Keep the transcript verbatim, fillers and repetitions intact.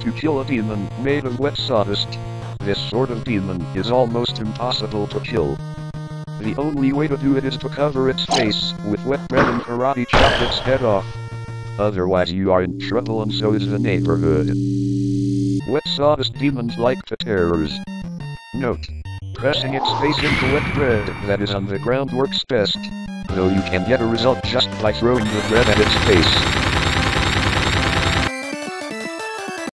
to kill a demon made of wet sawdust. This sort of demon is almost impossible to kill. The only way to do it is to cover its face with wet bread and karate chop its head off. Otherwise you are in trouble, and so is the neighborhood. Wet sawdust demons like the terrors. Note: pressing its face into wet bread that is on the ground works best, though you can get a result just by throwing the bread at its face.